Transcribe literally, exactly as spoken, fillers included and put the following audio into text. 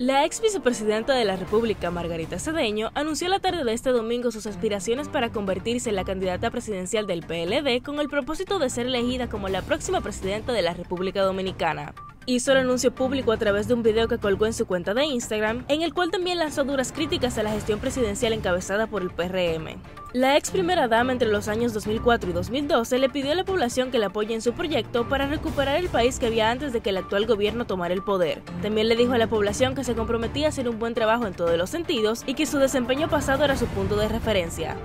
La ex vicepresidenta de la República, Margarita Cedeño, anunció la tarde de este domingo sus aspiraciones para convertirse en la candidata presidencial del P L D con el propósito de ser elegida como la próxima presidenta de la República Dominicana. Hizo el anuncio público a través de un video que colgó en su cuenta de Instagram, en el cual también lanzó duras críticas a la gestión presidencial encabezada por el P R M. La ex primera dama entre los años dos mil cuatro y dos mil doce le pidió a la población que la apoye en su proyecto para recuperar el país que había antes de que el actual gobierno tomara el poder. También le dijo a la población que se comprometía a hacer un buen trabajo en todos los sentidos y que su desempeño pasado era su punto de referencia.